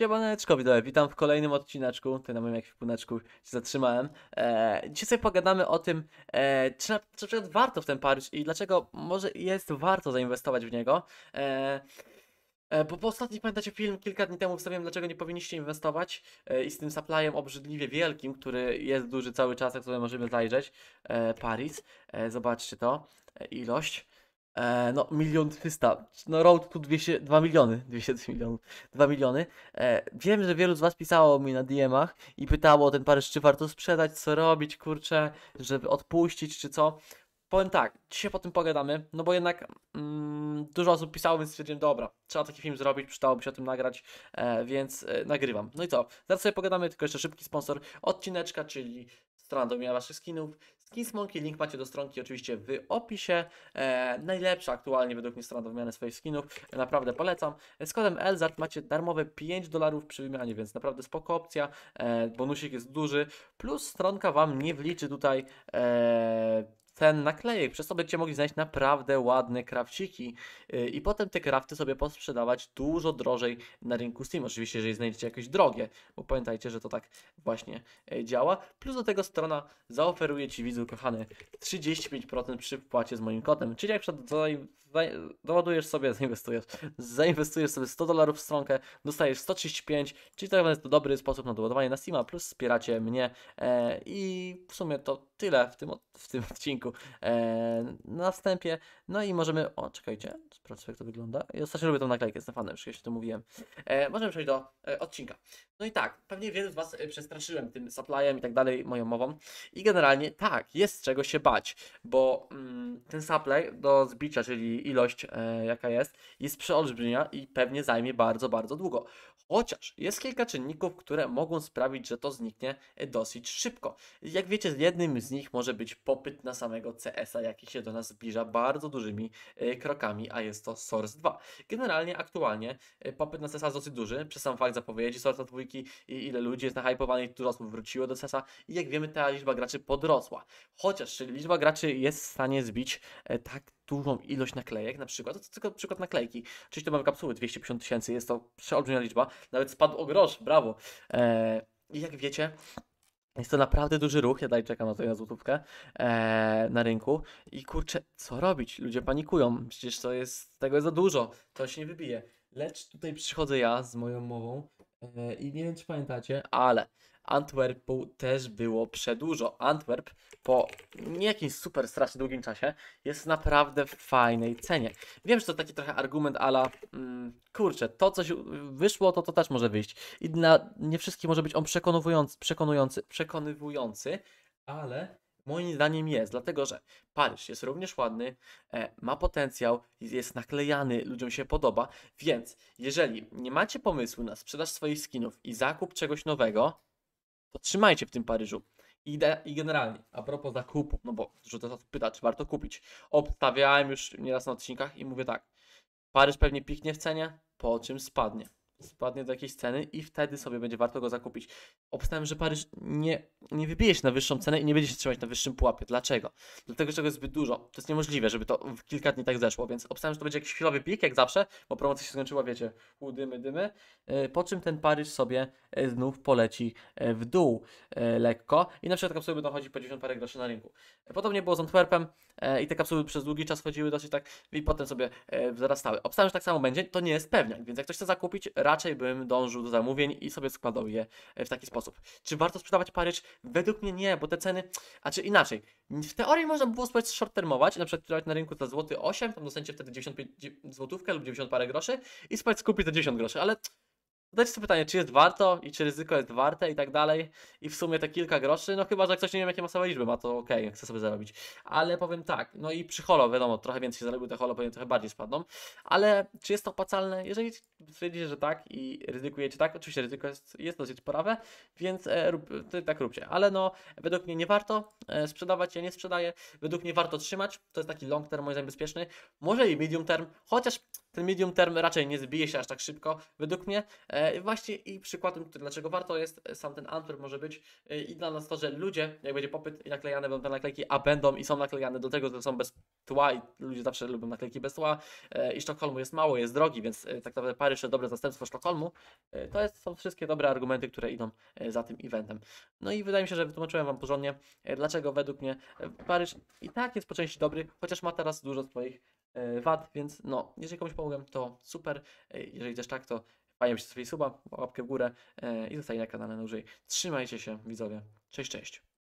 Siemaneczko, witam w kolejnym odcineczku, tutaj na moim ekwipuneczku się zatrzymałem. Dzisiaj sobie pogadamy o tym, czy na przykład warto w ten Paryż i dlaczego może jest warto zainwestować w niego. Bo po ostatnim, pamiętacie, film kilka dni temu wstawiłem, dlaczego nie powinniście inwestować i z tym supplyem obrzydliwie wielkim, który jest duży cały czas, jak sobie możemy zajrzeć. Paryż, zobaczcie to, ilość. No, 1 300 000, no road to 2 miliony. Wiem, że wielu z was pisało mi na DM-ach i pytało o ten Paryż, czy warto sprzedać, co robić, kurczę, żeby odpuścić, czy co. Powiem tak, dzisiaj po tym pogadamy, no bo jednak dużo osób pisało, więc stwierdziłem, dobra, trzeba taki film zrobić, przydałoby się o tym nagrać, więc nagrywam. No i co, zaraz sobie pogadamy, tylko jeszcze szybki sponsor odcineczka, czyli strona do wymiany waszych skinów. SkinsMonkey, link macie do stronki oczywiście w opisie. Najlepsza aktualnie według mnie strona do wymiany swoich skinów. Naprawdę polecam. Z kodem ELZARD macie darmowe $5 przy wymianie, więc naprawdę spoko opcja. Bonusik jest duży. Plus stronka wam nie wliczy tutaj ten naklejek, przez co będziecie mogli znaleźć naprawdę ładne krawciki i potem te krawty sobie posprzedawać dużo drożej na rynku Steam, oczywiście jeżeli znajdziecie jakieś drogie, bo pamiętajcie, że to tak właśnie działa. Plus do tego strona zaoferuje ci, widzu kochany, 35% przy wpłacie z moim kodem, czyli jak doładujesz sobie, zainwestujesz sobie $100 w stronkę, dostajesz 135, czyli to jest to dobry sposób na doładowanie na Steama, plus wspieracie mnie i w sumie to tyle w tym odcinku na wstępie. No i możemy, o czekajcie, sprawdźcie jak to wygląda. Ja ostatnio lubię tą naklejkę z Stefanem, już kiedyś to mówiłem. Możemy przejść do odcinka. No i tak, pewnie wielu z was przestraszyłem tym supplyem i tak dalej, moją mową. I generalnie tak, jest czego się bać, bo ten supply do zbicia, czyli ilość jaka jest przeolbrzymia i pewnie zajmie bardzo, bardzo długo. Chociaż jest kilka czynników, które mogą sprawić, że to zniknie dosyć szybko. Jak wiecie, jednym z nich może być popyt na samego CS-a, jaki się do nas zbliża bardzo dużymi krokami, a jest to Source 2. Generalnie aktualnie popyt na CS-a jest dosyć duży, przez sam fakt zapowiedzi Source 2 i ile ludzi jest nahypowanych, dużo osób wróciło do CS-a i jak wiemy, ta liczba graczy podrosła. Chociaż liczba graczy jest w stanie zbić tak dużą ilość naklejek, na przykład, to tylko przykład naklejki, czyli to mamy kapsuły 250 000, jest to przeolbrzymia liczba, nawet spadł o grosz, brawo. I jak wiecie, jest to naprawdę duży ruch, ja dalej czekam na to, na złotówkę na rynku i kurczę, co robić? Ludzie panikują, przecież to jest, tego jest za dużo, to się nie wybije. Lecz tutaj przychodzę ja z moją mową i nie wiem, czy pamiętacie, ale Antwerpu też było przedłużo. Antwerp po nie jakimś super strasznie długim czasie jest naprawdę w fajnej cenie. Wiem, że to taki trochę argument ala kurczę, to coś wyszło, to też może wyjść. I dla nie wszystkich może być on przekonywujący, ale moim zdaniem jest, dlatego że Paryż jest również ładny, ma potencjał, jest naklejany, ludziom się podoba, więc jeżeli nie macie pomysłu na sprzedaż swoich skinów i zakup czegoś nowego, to trzymajcie w tym Paryżu. I generalnie, a propos zakupu, no bo dużo osób pyta, czy warto kupić. Obstawiałem już nieraz na odcinkach i mówię tak, Paryż pewnie piknie w cenie, po czym spadnie. Spadnie do jakiejś ceny i wtedy sobie będzie warto go zakupić. Obstawiam, że Paryż nie wybije się na wyższą cenę i nie będzie się trzymać na wyższym pułapie. Dlaczego? Dlatego, że tego jest zbyt dużo. To jest niemożliwe, żeby to w kilka dni tak zeszło, więc obstawiam, że to będzie jakiś chwilowy pik, jak zawsze, bo promocja się skończyła, wiecie, dymy. Po czym ten Paryż sobie znów poleci w dół lekko i na przykład kapsuły będą chodzić po 90 parę groszy na rynku. Podobnie było z Antwerpem i te kapsuły przez długi czas chodziły dosyć tak i potem sobie wzrastały. Obstawiam, że tak samo będzie, to nie jest pewniak, więc jak ktoś chce zakupić, raczej bym dążył do zamówień i sobie składał je w taki sposób. Czy warto sprzedawać Paryż? Według mnie nie, bo te ceny, a czy inaczej, w teorii można było spróbować short-termować, na przykład kupować na rynku za $8, tam dostaniecie wtedy 95 złotówkę lub 90 parę groszy i spróbować skupić za 10 groszy, ale zadajcie sobie pytanie, czy jest warto i czy ryzyko jest warte i tak dalej i w sumie te kilka groszy, no chyba, że ktoś nie wiem jakie masowe liczby ma, to okej, chce sobie zarobić, ale powiem tak, no i przy holo, wiadomo, trochę więcej się zarobił, te holo pewnie trochę bardziej spadną, ale czy jest to opłacalne? Jeżeli stwierdzicie, że tak i ryzykujecie tak, oczywiście ryzyko jest dosyć porawe, więc tak róbcie, ale no według mnie nie warto sprzedawać, ja nie sprzedaję, według mnie warto trzymać, to jest taki long term moim zdaniem bezpieczny, może i medium term, chociaż Ten medium term raczej nie zbije się aż tak szybko, według mnie. Właśnie i przykładem, dlaczego warto jest, sam ten Antwerp może być i dla nas to, że ludzie, jak będzie popyt i naklejane będą te naklejki, a będą i są naklejane do tego, że są bez tła i ludzie zawsze lubią naklejki bez tła i Sztokholmu jest mało, jest drogi, więc tak naprawdę Paryż to dobre zastępstwo Sztokholmu. To jest, są wszystkie dobre argumenty, które idą za tym eventem. No i wydaje mi się, że wytłumaczyłem Wam porządnie, dlaczego według mnie Paryż i tak jest po części dobry, chociaż ma teraz dużo swoich wad, więc no, jeżeli komuś pomogłem, to super. Jeżeli też tak, to fajnie byście sobie suba, łapkę w górę i zostajcie na kanale na dłużej. Trzymajcie się, widzowie. Cześć, cześć.